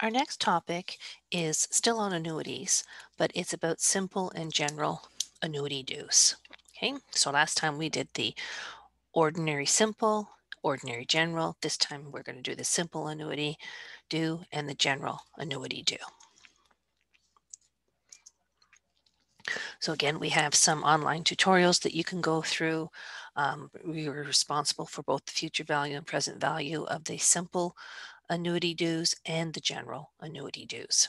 Our next topic is still on annuities, but it's about simple and general annuity dues. Okay, so last time we did the ordinary simple, ordinary general. This time we're going to do the simple annuity due and the general annuity due. So again, we have some online tutorials that you can go through. We are responsible for both the future value and present value of the simple annuity dues and the general annuity dues.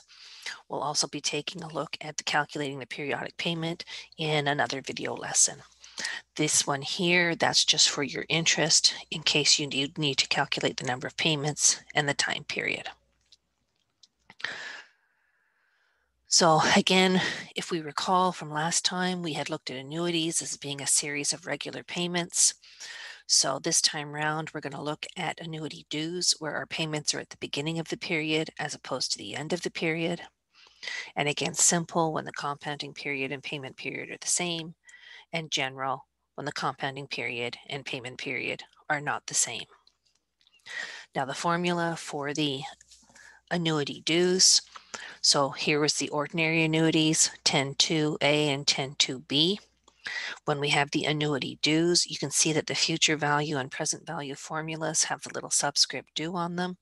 We'll also be taking a look at the calculating the periodic payment in another video lesson. This one here, that's just for your interest in case you need to calculate the number of payments and the time period. So again, if we recall from last time, we had looked at annuities as being a series of regular payments. So this time round, we're going to look at annuity dues, where our payments are at the beginning of the period as opposed to the end of the period. And again, simple when the compounding period and payment period are the same, and general when the compounding period and payment period are not the same. Now the formula for the annuity dues. So here was the ordinary annuities, 10(2)A and 10(2)B. When we have the annuity dues, you can see that the future value and present value formulas have the little subscript due on them,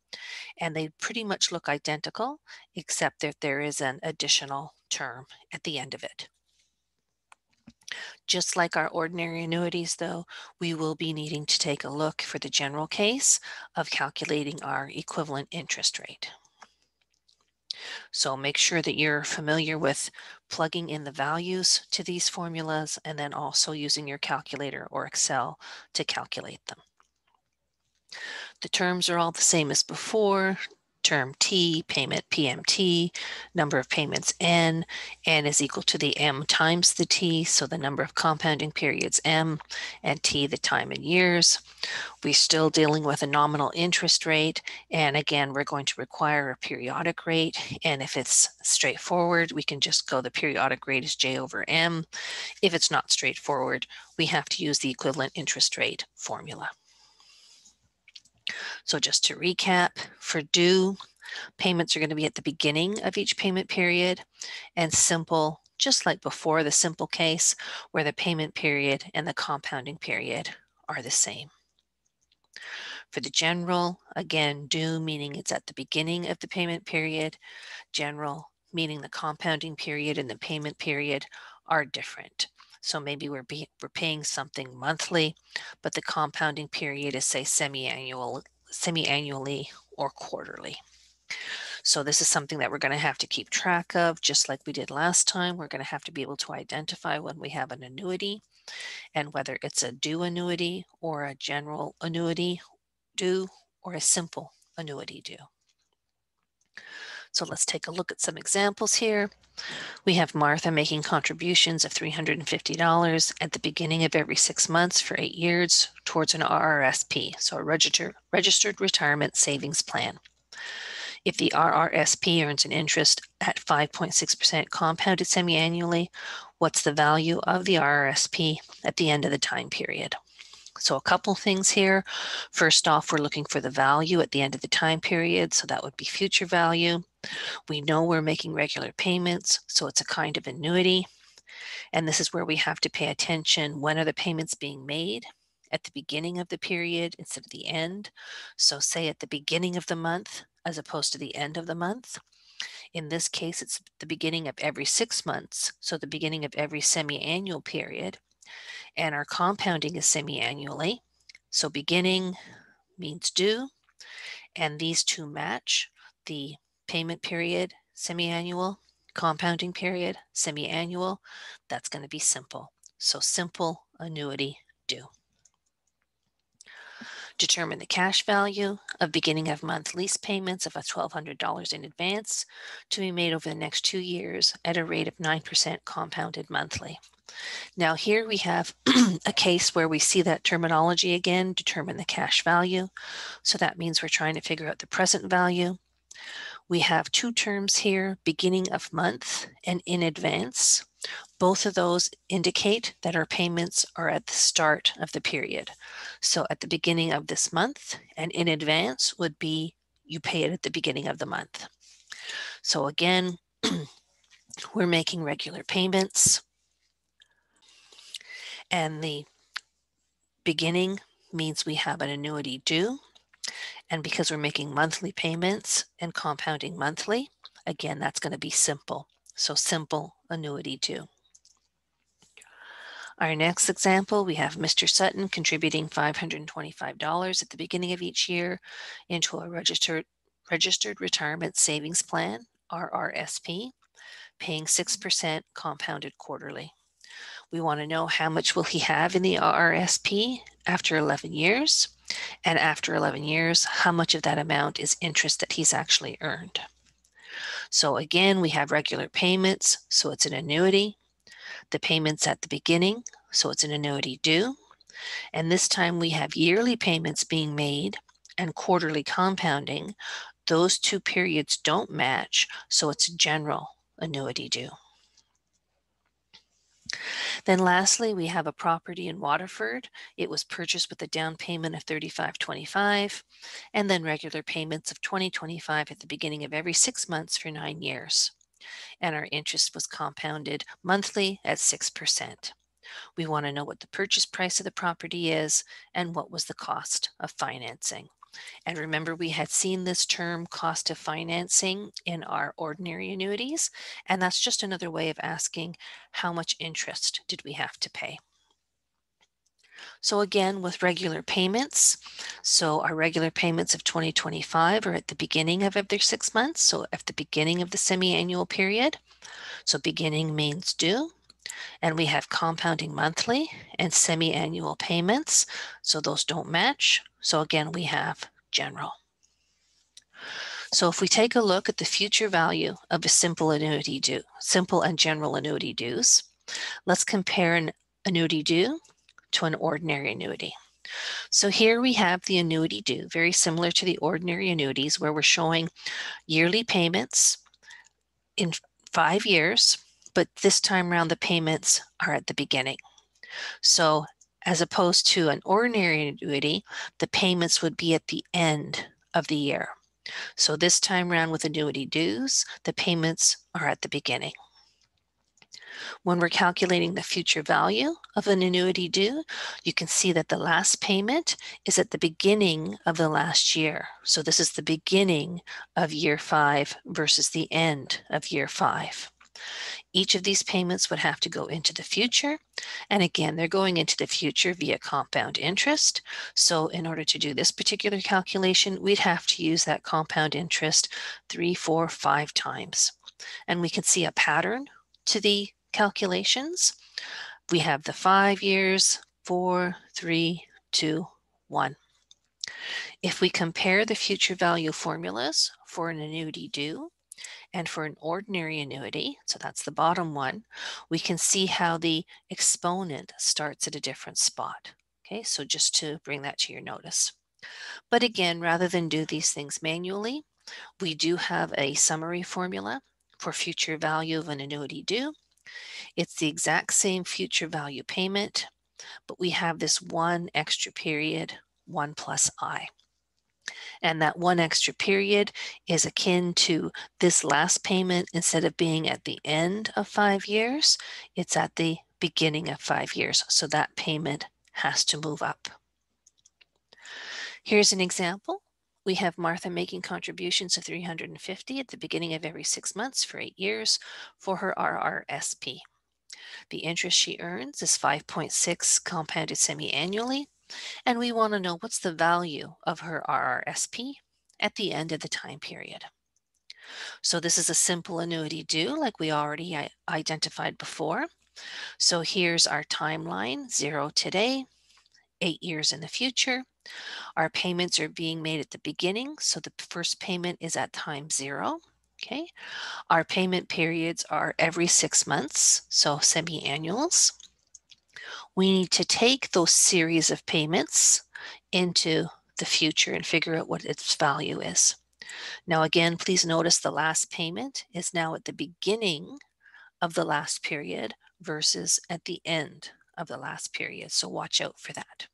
and they pretty much look identical, except that there is an additional term at the end of it. Just like our ordinary annuities, though, we will be needing to take a look for the general case of calculating our equivalent interest rate. So make sure that you're familiar with plugging in the values to these formulas and then also using your calculator or Excel to calculate them. The terms are all the same as before: term T, payment PMT, number of payments N, N is equal to the M times the T, so the number of compounding periods M, and T the time in years. We're still dealing with a nominal interest rate, and again, we're going to require a periodic rate, and if it's straightforward, we can just go the periodic rate is J over M. If it's not straightforward, we have to use the equivalent interest rate formula. So just to recap, for due, payments are going to be at the beginning of each payment period, and simple, just like before the simple case, where the payment period and the compounding period are the same. For the general, again, due meaning it's at the beginning of the payment period, general meaning the compounding period and the payment period are different. So maybe we're paying something monthly, but the compounding period is, say, semi-annually or quarterly. So this is something that we're going to have to keep track of, just like we did last time. We're going to have to be able to identify when we have an annuity and whether it's a due annuity or a general annuity due or a simple annuity due. So let's take a look at some examples here. We have Martha making contributions of $350 at the beginning of every 6 months for 8 years towards an RRSP, so a registered retirement savings plan. If the RRSP earns an interest at 5.6% compounded semi-annually, what's the value of the RRSP at the end of the time period? So a couple things here. First off, we're looking for the value at the end of the time period, so that would be future value. We know we're making regular payments, so it's a kind of annuity. And this is where we have to pay attention. When are the payments being made? At the beginning of the period instead of the end. So say at the beginning of the month as opposed to the end of the month. In this case, it's the beginning of every 6 months, so the beginning of every semi-annual period. And our compounding is semi-annually. So beginning means due, and these two match: the payment period, semi-annual, compounding period, semi-annual. That's going to be simple. So simple annuity due. Determine the cash value of beginning of month lease payments of $1,200 in advance to be made over the next 2 years at a rate of 9% compounded monthly. Now here we have a case where we see that terminology again, determine the cash value. So that means we're trying to figure out the present value. We have two terms here, beginning of month and in advance. Both of those indicate that our payments are at the start of the period. So at the beginning of this month, and in advance would be you pay it at the beginning of the month. So again, we're making regular payments. And the beginning means we have an annuity due. And because we're making monthly payments and compounding monthly, again, that's going to be simple. So simple annuity due. Our next example, we have Mr. Sutton contributing $525 at the beginning of each year into a registered retirement savings plan, RRSP, paying 6% compounded quarterly. We want to know how much will he have in the RRSP after 11 years, and after 11 years, how much of that amount is interest that he's actually earned. So again, we have regular payments, so it's an annuity. The payments at the beginning, so it's an annuity due. And this time we have yearly payments being made and quarterly compounding. Those two periods don't match, so it's a general annuity due. Then lastly, we have a property in Waterford. It was purchased with a down payment of $35.25 and then regular payments of $20.25 at the beginning of every 6 months for 9 years. And our interest was compounded monthly at 6%. We want to know what the purchase price of the property is and what was the cost of financing. And remember, we had seen this term cost of financing in our ordinary annuities, and that's just another way of asking how much interest did we have to pay. So again, with regular payments, so our regular payments of $20.25 are at the beginning of every 6 months, so at the beginning of the semi-annual period. So beginning means due, and we have compounding monthly and semi-annual payments, so those don't match. So again, we have general. So if we take a look at the future value of a simple annuity due, simple and general annuity dues, let's compare an annuity due to an ordinary annuity. So here we have the annuity due, very similar to the ordinary annuities, where we're showing yearly payments in 5 years, but this time around the payments are at the beginning. So as opposed to an ordinary annuity, the payments would be at the end of the year. So this time around with annuity dues, the payments are at the beginning. When we're calculating the future value of an annuity due, you can see that the last payment is at the beginning of the last year. So this is the beginning of year 5 versus the end of year 5. Each of these payments would have to go into the future. And again, they're going into the future via compound interest. So in order to do this particular calculation, we'd have to use that compound interest 3, 4, 5 times. And we can see a pattern to the calculations. We have the 5 years, 4, 3, 2, 1. If we compare the future value formulas for an annuity due and for an ordinary annuity, so that's the bottom one, we can see how the exponent starts at a different spot. Okay, so just to bring that to your notice. But again, rather than do these things manually, we do have a summary formula for future value of an annuity due. It's the exact same future value payment, but we have this one extra period, 1 plus i. And that one extra period is akin to this last payment. Instead of being at the end of 5 years, it's at the beginning of 5 years. So that payment has to move up. Here's an example. We have Martha making contributions of $350 at the beginning of every 6 months for 8 years for her RRSP. The interest she earns is 5.6 compounded semi-annually, and we want to know what's the value of her RRSP at the end of the time period. So this is a simple annuity due, like we already identified before. So here's our timeline, 0 today, 8 years in the future. Our payments are being made at the beginning, so the first payment is at time 0. Okay, our payment periods are every 6 months, so semi-annuals. We need to take those series of payments into the future and figure out what its value is. Now again, please notice the last payment is now at the beginning of the last period versus at the end of the last period, so watch out for that.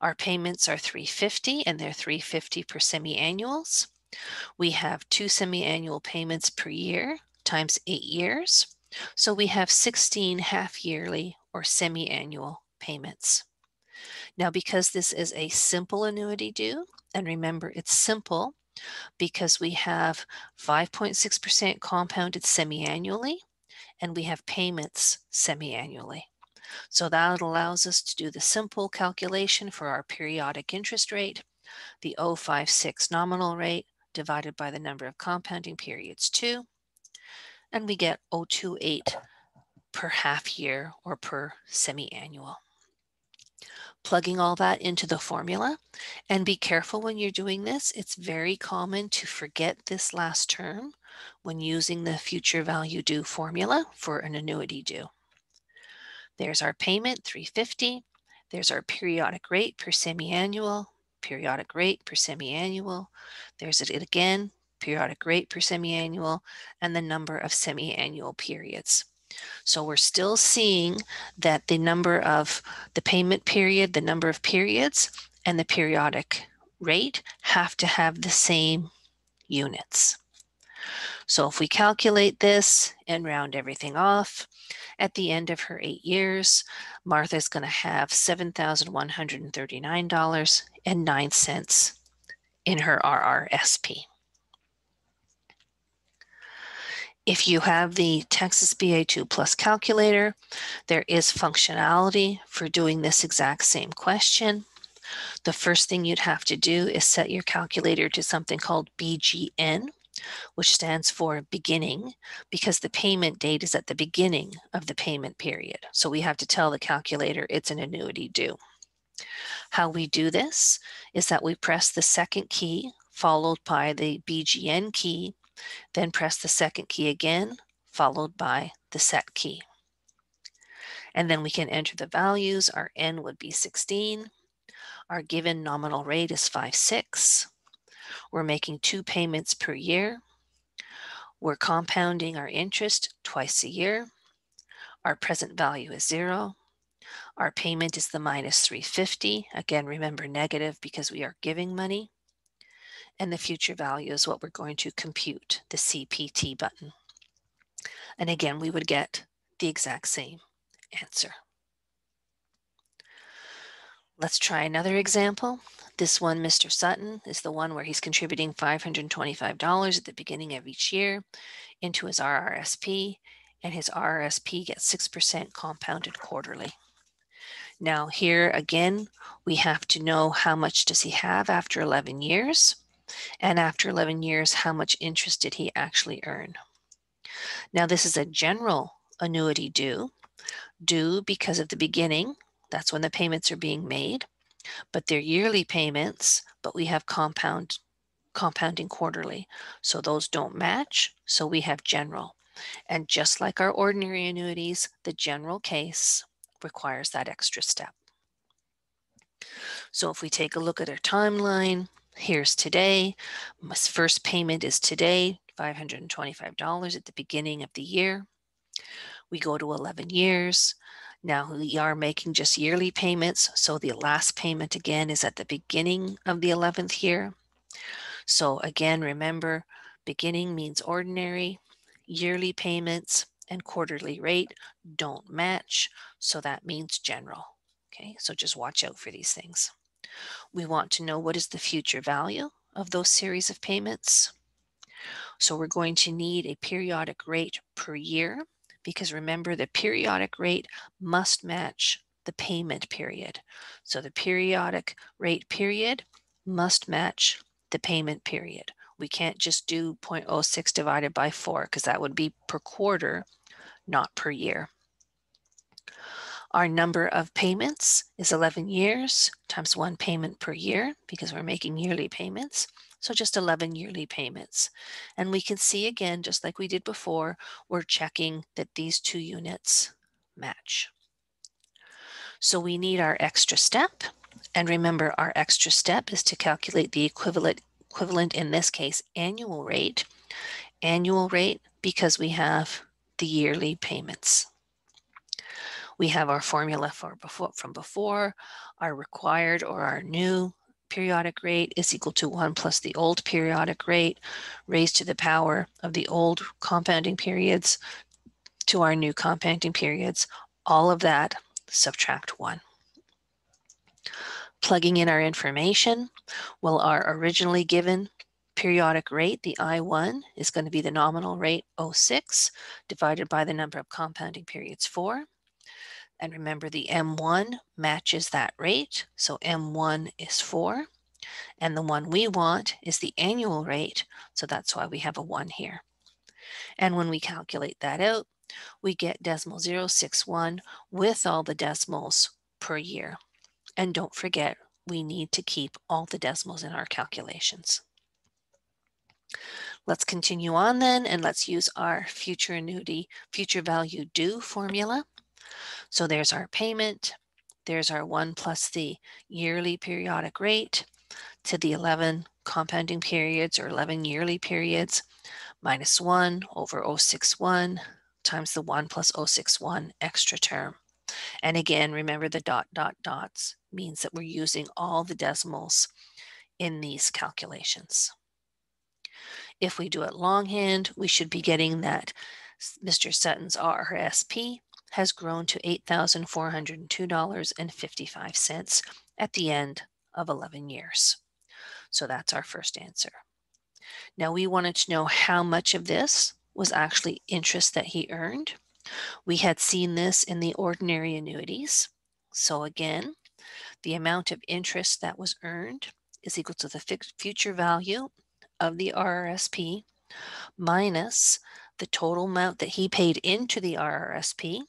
Our payments are $350, and they're $350 per semi-annuals. We have 2 semi-annual payments per year times 8 years. So we have 16 half-yearly or semi-annual payments. Now, because this is a simple annuity due, and remember it's simple because we have 5.6% compounded semi-annually, and we have payments semi-annually. So that allows us to do the simple calculation for our periodic interest rate, the 0.56 nominal rate divided by the number of compounding periods 2, and we get 0.28 per half year or per semi-annual. Plugging all that into the formula, and be careful when you're doing this. It's very common to forget this last term when using the future value due formula for an annuity due. There's our payment, $350. There's our periodic rate per semi-annual, periodic rate per semi-annual. There's it again, periodic rate per semi-annual, and the number of semi-annual periods. So we're still seeing that the number of the payment period, the number of periods, and the periodic rate have to have the same units. So if we calculate this and round everything off, at the end of her 8 years, Martha's going to have $7,139.09 in her RRSP. If you have the Texas BA II Plus calculator, there is functionality for doing this exact same question. The first thing you'd have to do is set your calculator to something called BGN, which stands for beginning, because the payment date is at the beginning of the payment period. So we have to tell the calculator it's an annuity due. How we do this is that we press the second key followed by the BGN key, then press the second key again, followed by the set key. And then we can enter the values. Our N would be 16. Our given nominal rate is 5.6. We're making 2 payments per year. We're compounding our interest twice a year. Our present value is 0. Our payment is the minus $350. Again, remember negative because we are giving money. And the future value is what we're going to compute, the CPT button. And again, we would get the exact same answer. Let's try another example. This one, Mr. Sutton, is the one where he's contributing $525 at the beginning of each year into his RRSP, and his RRSP gets 6% compounded quarterly. Now here again, we have to know how much does he have after 11 years. And after 11 years, how much interest did he actually earn? Now, this is a general annuity due because of the beginning. That's when the payments are being made, but they're yearly payments, but we have compounding quarterly. So those don't match. So we have general. And just like our ordinary annuities, the general case requires that extra step. So if we take a look at our timeline, here's today. My first payment is today, $525 at the beginning of the year. We go to 11 years. Now we are making just yearly payments. So the last payment again is at the beginning of the 11th year. So again, remember, beginning means ordinary. Yearly payments and quarterly rate don't match. So that means general. Okay, so just watch out for these things. We want to know what is the future value of those series of payments. So we're going to need a periodic rate per year, because remember the periodic rate must match the payment period. So the periodic rate period must match the payment period. We can't just do 0.06 divided by 4, because that would be per quarter, not per year. Our number of payments is 11 years times 1 payment per year, because we're making yearly payments. So just 11 yearly payments. And we can see again, just like we did before, we're checking that these 2 units match. So we need our extra step. And remember, our extra step is to calculate the equivalent in this case, annual rate. Annual rate because we have the yearly payments. We have our formula from before, our required or our new periodic rate is equal to 1 plus the old periodic rate raised to the power of the old compounding periods to our new compounding periods, all of that subtract 1. Plugging in our information, well, our originally given periodic rate, the I1, is going to be the nominal rate 06 divided by the number of compounding periods 4. And remember, the M1 matches that rate, so M1 is 4. And the one we want is the annual rate, so that's why we have a 1 here. And when we calculate that out, we get 0.061 with all the decimals per year. And don't forget, we need to keep all the decimals in our calculations. Let's continue on then, and let's use our future annuity, future value due formula. So there's our payment, there's our 1 plus the yearly periodic rate to the 11 compounding periods or 11 yearly periods minus 1 over 061 times the 1 plus 061 extra term. And again, remember the dot dot dots means that we're using all the decimals in these calculations. If we do it longhand, we should be getting that Mr. Sutton's RRSP has grown to $8,402.55 at the end of 11 years. So that's our first answer. Now we wanted to know how much of this was actually interest that he earned. We had seen this in the ordinary annuities. So again, the amount of interest that was earned is equal to the future value of the RRSP minus the total amount that he paid into the RRSP.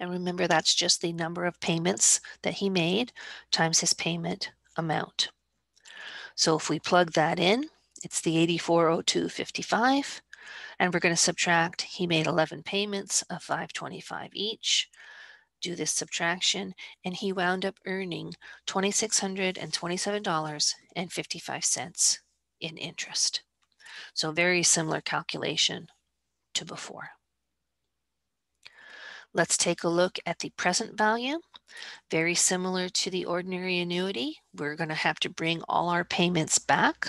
And remember, that's just the number of payments that he made times his payment amount. So if we plug that in, it's the 8402.55, and we're going to subtract. He made 11 payments of $5.25 each. Do this subtraction, and he wound up earning $2,627.55 in interest. So very similar calculation to before. Let's take a look at the present value. Very similar to the ordinary annuity, we're going to have to bring all our payments back.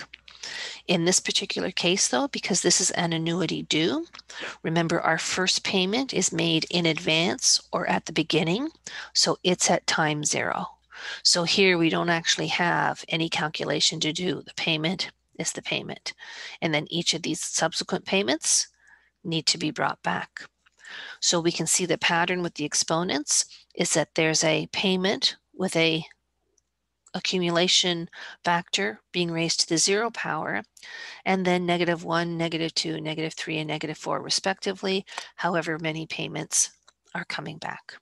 In this particular case though, because this is an annuity due, remember our first payment is made in advance or at the beginning, so it's at time 0. So here we don't actually have any calculation to do. The payment is the payment, and then each of these subsequent payments need to be brought back. So we can see the pattern with the exponents is that there's a payment with a accumulation factor being raised to the 0 power, and then -1, -2, -3, and -4 respectively, however many payments are coming back.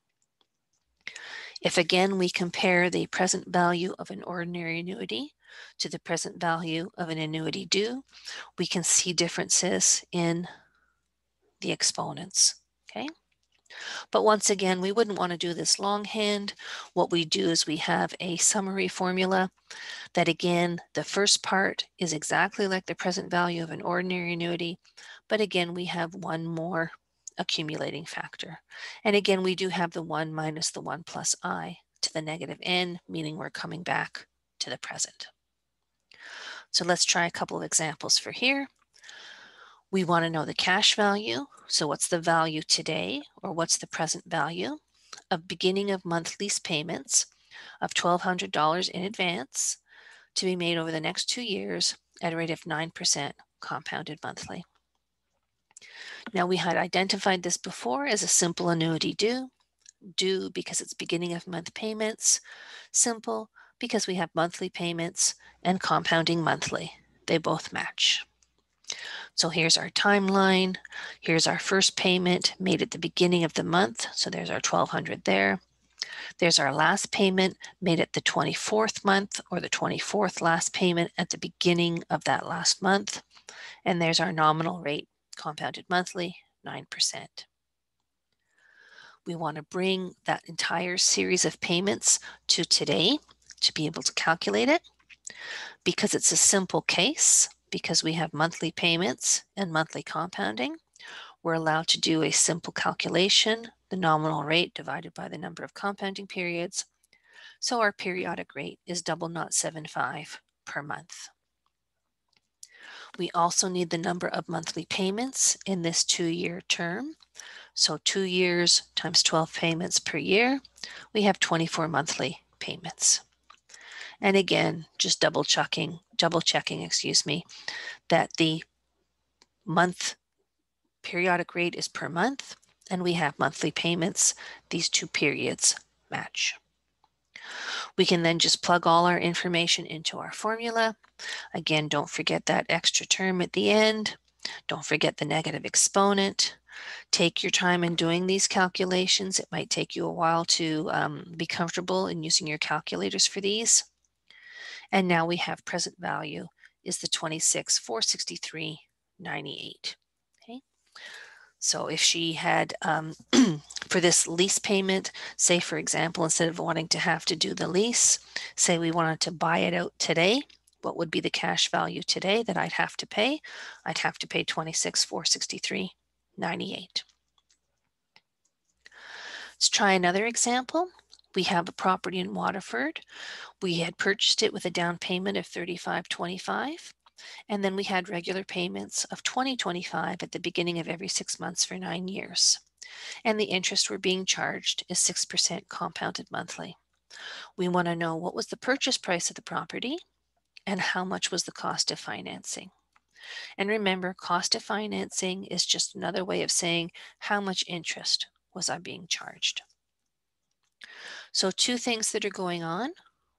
If again we compare the present value of an ordinary annuity to the present value of an annuity due, we can see differences in the exponents, okay? But once again, we wouldn't want to do this longhand. What we do is we have a summary formula that, again, the first part is exactly like the present value of an ordinary annuity, but again, we have one more accumulating factor. And again, we do have the 1 minus the 1 plus I to the -n, meaning we're coming back to the present. So let's try a couple of examples for here. We want to know the cash value, so what's the value today, or what's the present value of beginning of month lease payments of $1,200 in advance to be made over the next 2 years at a rate of 9% compounded monthly. Now we had identified this before as a simple annuity due because it's beginning of month payments, simple because we have monthly payments, and compounding monthly. They both match. So here's our timeline. Here's our first payment made at the beginning of the month. So there's our $1,200 there. There's our last payment made at the 24th month, or the 24th last payment at the beginning of that last month. And there's our nominal rate compounded monthly, 9%. We want to bring that entire series of payments to today to be able to calculate it. Because it's a simple case, because we have monthly payments and monthly compounding, we're allowed to do a simple calculation, the nominal rate divided by the number of compounding periods. So our periodic rate is 0.075 per month. We also need the number of monthly payments in this 2-year term. So 2 years times 12 payments per year, we have 24 monthly payments. And again, just double checking, that the month periodic rate is per month and we have monthly payments. These two periods match. We can then just plug all our information into our formula. Again, don't forget that extra term at the end. Don't forget the negative exponent. Take your time in doing these calculations. It might take you a while to be comfortable in using your calculators for these. And now we have present value is the 26,463.98. Okay. So if she had, for this lease payment, say for example, instead of wanting to have to do the lease, say we wanted to buy it out today, what would be the cash value today that I'd have to pay? I'd have to pay 26,463.98. Let's try another example. We have a property in Waterford. We had purchased it with a down payment of $35.25, and then we had regular payments of $20.25 at the beginning of every 6 months for 9 years. And the interest we're being charged is 6% compounded monthly. We want to know what was the purchase price of the property and how much was the cost of financing. And remember, cost of financing is just another way of saying how much interest was I being charged. So two things that are going on.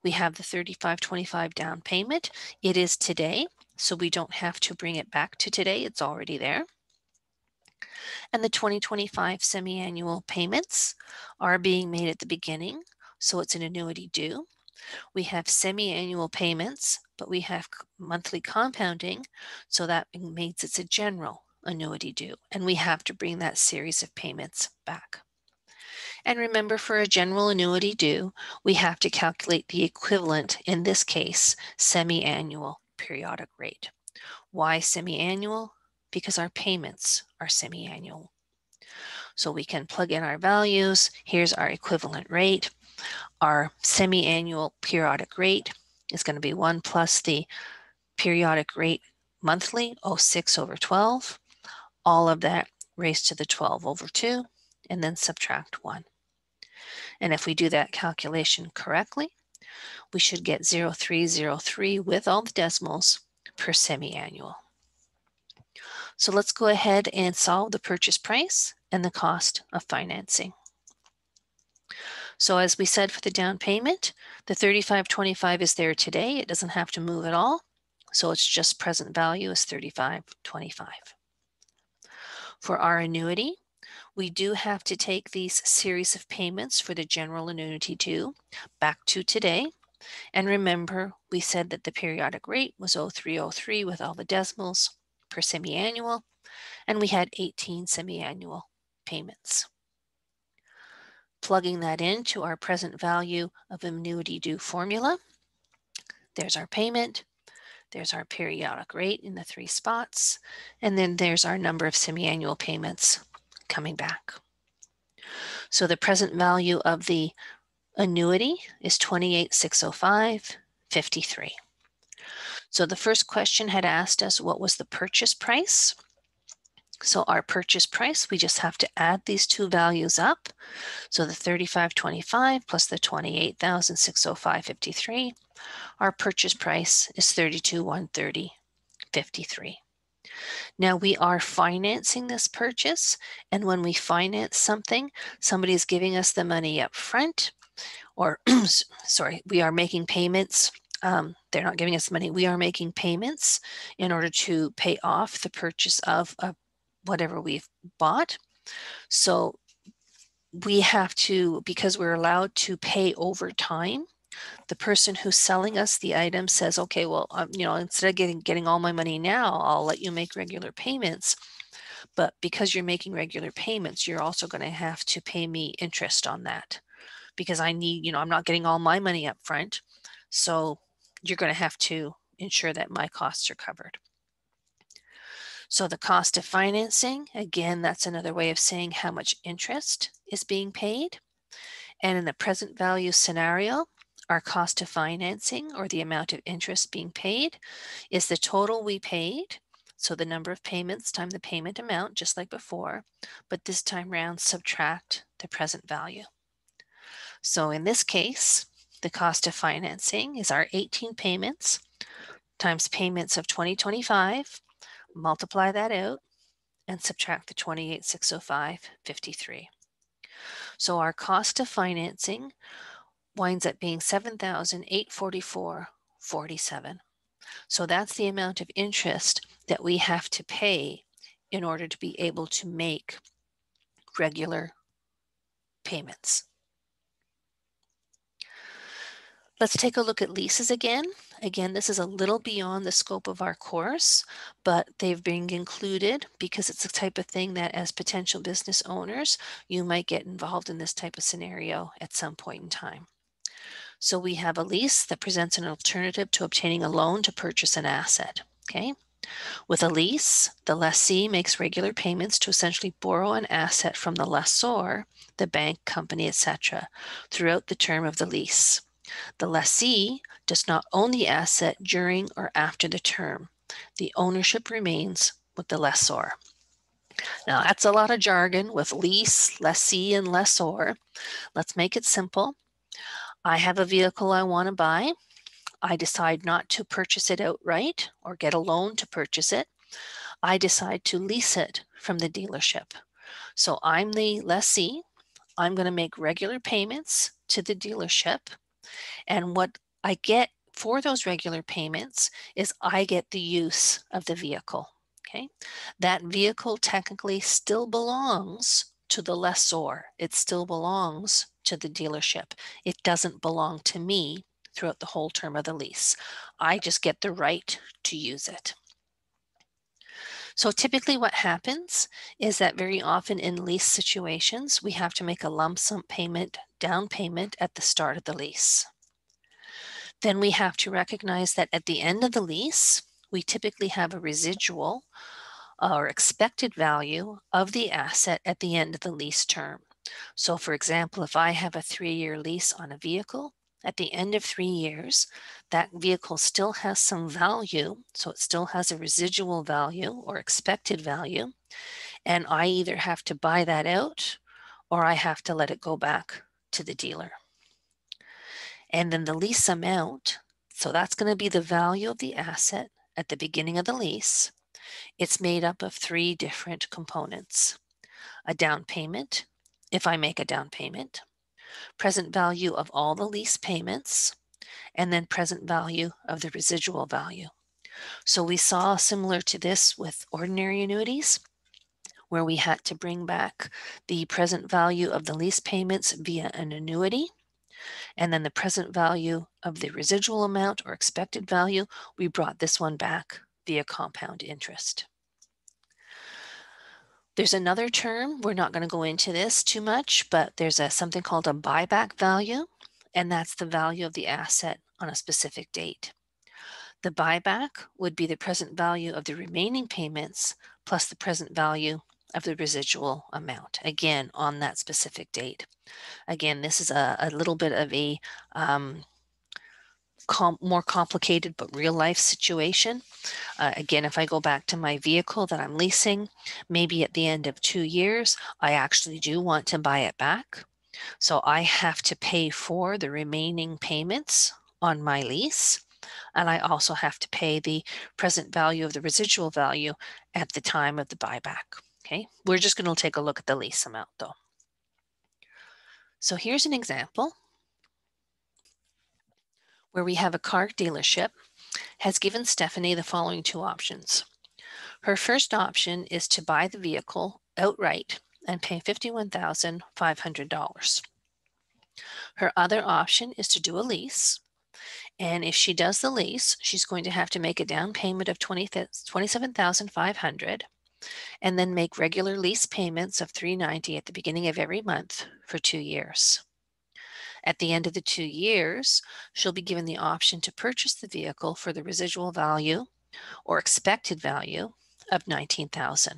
We have the $35.25 down payment. It is today, so we don't have to bring it back to today. It's already there. And the 2025 semi-annual payments are being made at the beginning, so it's an annuity due. We have semi-annual payments, but we have monthly compounding, so that means it's a general annuity due, and we have to bring that series of payments back. And remember, for a general annuity due, we have to calculate the equivalent, in this case, semi-annual periodic rate. Why semi-annual? Because our payments are semi-annual. So we can plug in our values. Here's our equivalent rate. Our semi-annual periodic rate is going to be 1 plus the periodic rate monthly, 06 over 12. All of that raised to the 12 over 2, and then subtract 1. And if we do that calculation correctly, we should get 0303 with all the decimals per semi-annual. So let's go ahead and solve the purchase price and the cost of financing. So as we said for the down payment, the $35.25 is there today. It doesn't have to move at all. So it's just present value is $35.25. For our annuity, we do have to take these series of payments for the general annuity due back to today. And remember, we said that the periodic rate was 0303 with all the decimals per semi-annual, and we had 18 semi-annual payments. Plugging that into our present value of annuity due formula. There's our payment, there's our periodic rate in the 3 spots, and then there's our number of semi-annual payments coming back. So the present value of the annuity is $28,605.53. So the first question had asked us what was the purchase price. So our purchase price, we just have to add these two values up. So the $35.25 plus the $28,605.53, our purchase price is $32,130.53. Now we are financing this purchase, and when we finance something, somebody's giving us the money up front, or sorry, we are making payments. They're not giving us money. We are making payments in order to pay off the purchase of a whatever we've bought. So we have to, because we're allowed to pay over time, the person who's selling us the item says, okay, well, instead of getting all my money now, I'll let you make regular payments. But because you're making regular payments, you're also going to have to pay me interest on that, because I need, I'm not getting all my money up front. So you're going to have to ensure that my costs are covered. So the cost of financing, again, that's another way of saying how much interest is being paid. And in the present value scenario, our cost of financing or the amount of interest being paid is the total we paid. So the number of payments times the payment amount, just like before, but this time round subtract the present value. So in this case, the cost of financing is our 18 payments times payments of 2025, multiply that out and subtract the 28,605.53. So our cost of financing winds up being $7,844.47. So that's the amount of interest that we have to pay in order to be able to make regular payments. Let's take a look at leases again. Again, this is a little beyond the scope of our course, but they've been included because it's the type of thing that as potential business owners, you might get involved in this type of scenario at some point in time. So we have a lease that presents an alternative to obtaining a loan to purchase an asset, okay? With a lease, the lessee makes regular payments to essentially borrow an asset from the lessor, the bank, company, etc., throughout the term of the lease. The lessee does not own the asset during or after the term. The ownership remains with the lessor. Now, that's a lot of jargon with lease, lessee, and lessor. Let's make it simple. I have a vehicle I want to buy. I decide not to purchase it outright or get a loan to purchase it. I decide to lease it from the dealership. So I'm the lessee. I'm going to make regular payments to the dealership. And what I get for those regular payments is I get the use of the vehicle, okay? That vehicle technically still belongs to the lessor. It still belongs to the dealership. It doesn't belong to me throughout the whole term of the lease. I just get the right to use it. So typically what happens is that very often in lease situations, we have to make a lump sum payment, down payment at the start of the lease. Then we have to recognize that at the end of the lease, we typically have a residual or expected value of the asset at the end of the lease term. So for example, if I have a 3-year lease on a vehicle, at the end of 3 years, that vehicle still has some value, so it still has a residual value or expected value, and I either have to buy that out or I have to let it go back to the dealer. And then the lease amount, so that's going to be the value of the asset at the beginning of the lease. It's made up of 3 different components. A down payment, if I make a down payment, present value of all the lease payments, and then present value of the residual value. So we saw similar to this with ordinary annuities, where we had to bring back the present value of the lease payments via an annuity, and then the present value of the residual amount or expected value, we brought this one back via compound interest. There's another term, we're not going to go into this too much, but there's something called a buyback value, and that's the value of the asset on a specific date. The buyback would be the present value of the remaining payments plus the present value of the residual amount, again, on that specific date. Again, this is a little bit of a more complicated but real life situation. Again, if I go back to my vehicle that I'm leasing, maybe at the end of 2 years, I actually do want to buy it back. So I have to pay for the remaining payments on my lease. And I also have to pay the present value of the residual value at the time of the buyback. Okay, we're just going to take a look at the lease amount though. So here's an example where we have a car dealership has given Stephanie the following 2 options. Her first option is to buy the vehicle outright and pay $51,500. Her other option is to do a lease. And if she does the lease, she's going to have to make a down payment of $27,500 and then make regular lease payments of $390 at the beginning of every month for 2 years. At the end of the 2 years, she'll be given the option to purchase the vehicle for the residual value or expected value of $19,000.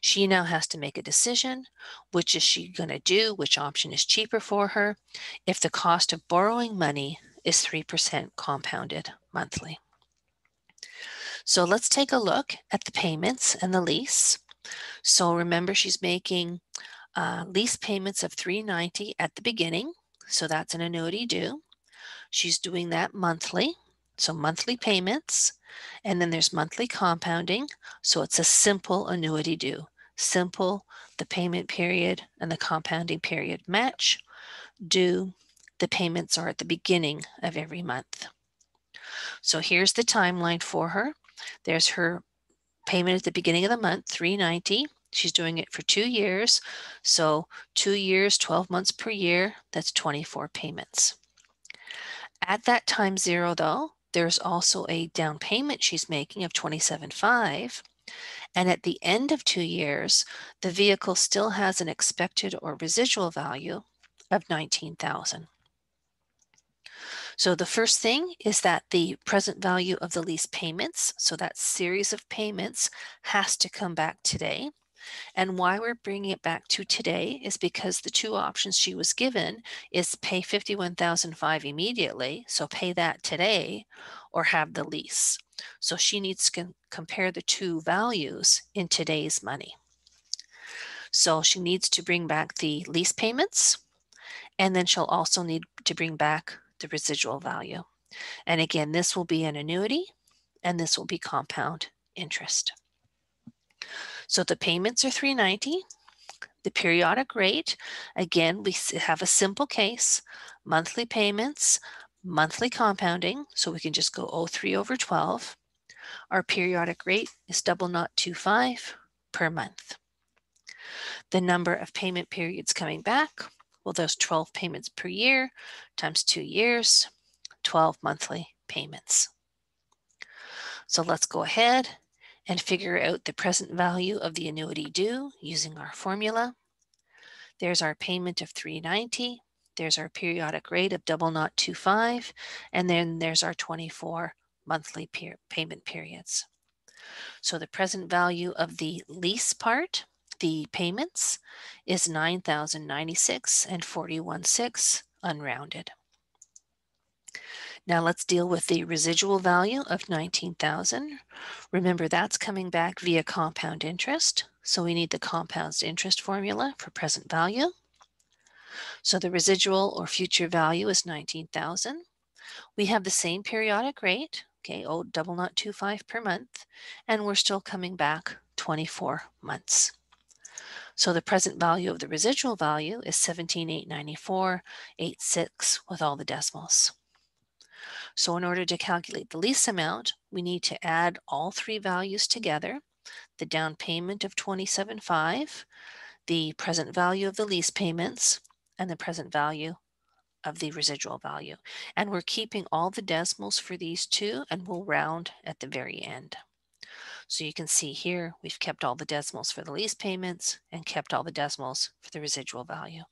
She now has to make a decision. Which is she going to do? Which option is cheaper for her? If the cost of borrowing money is 3% compounded monthly. So let's take a look at the payments and the lease. So remember, she's making lease payments of $390 at the beginning. So that's an annuity due. She's doing that monthly. So monthly payments, and then there's monthly compounding. So it's a simple annuity due. Simple, the payment period and the compounding period match. Due, the payments are at the beginning of every month. So here's the timeline for her. There's her payment at the beginning of the month, $390. She's doing it for 2 years. So 2 years, 12 months per year, that's 24 payments. At that time zero though, there's also a down payment she's making of $27,500. And at the end of 2 years, the vehicle still has an expected or residual value of $19,000. So the first thing is that the present value of the lease payments, so that series of payments, has to come back today. And why we're bringing it back to today is because the two options she was given is pay $51,500 immediately, so pay that today, or have the lease. So she needs to compare the two values in today's money. So she needs to bring back the lease payments, and then she'll also need to bring back the residual value. And again, this will be an annuity, and this will be compound interest. So the payments are $390. The periodic rate, again, we have a simple case, monthly payments, monthly compounding, so we can just go 03 over 12. Our periodic rate is 00.25 per month. The number of payment periods coming back, well, there's 12 payments per year times 2 years, 12 monthly payments. So let's go ahead and figure out the present value of the annuity due using our formula. There's our payment of $390, there's our periodic rate of 00.25, and then there's our 24 monthly payment periods. So the present value of the lease part, the payments, is $9,096.41 unrounded. Now let's deal with the residual value of $19,000. Remember, that's coming back via compound interest. So we need the compound interest formula for present value. So the residual or future value is $19,000. We have the same periodic rate, okay, 00.25 per month, and we're still coming back 24 months. So the present value of the residual value is $17,894.86 with all the decimals. So in order to calculate the lease amount, we need to add all three values together, the down payment of $27,500, the present value of the lease payments, and the present value of the residual value. And we're keeping all the decimals for these two, and we'll round at the very end. So you can see here, we've kept all the decimals for the lease payments and kept all the decimals for the residual value.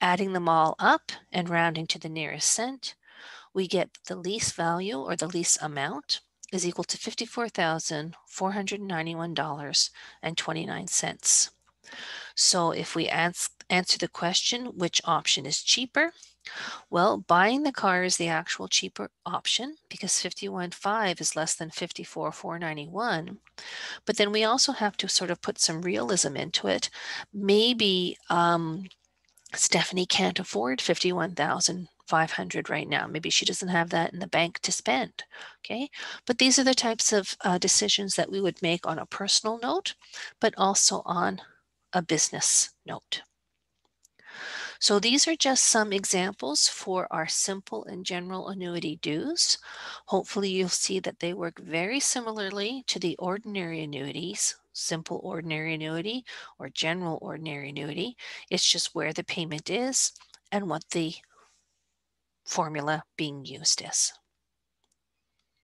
Adding them all up and rounding to the nearest cent, we get the lease value or the lease amount is equal to $54,491.29. So if we answer the question, which option is cheaper? Well, buying the car is the actual cheaper option because $51,500 is less than $54,491. But then we also have to sort of put some realism into it. Maybe Stephanie can't afford $51,500 right now. Maybe she doesn't have that in the bank to spend. Okay, but these are the types of decisions that we would make on a personal note, but also on a business note. So these are just some examples for our simple and general annuity dues. Hopefully you'll see that they work very similarly to the ordinary annuities, simple ordinary annuity or general ordinary annuity. It's just where the payment is and what the formula being used is.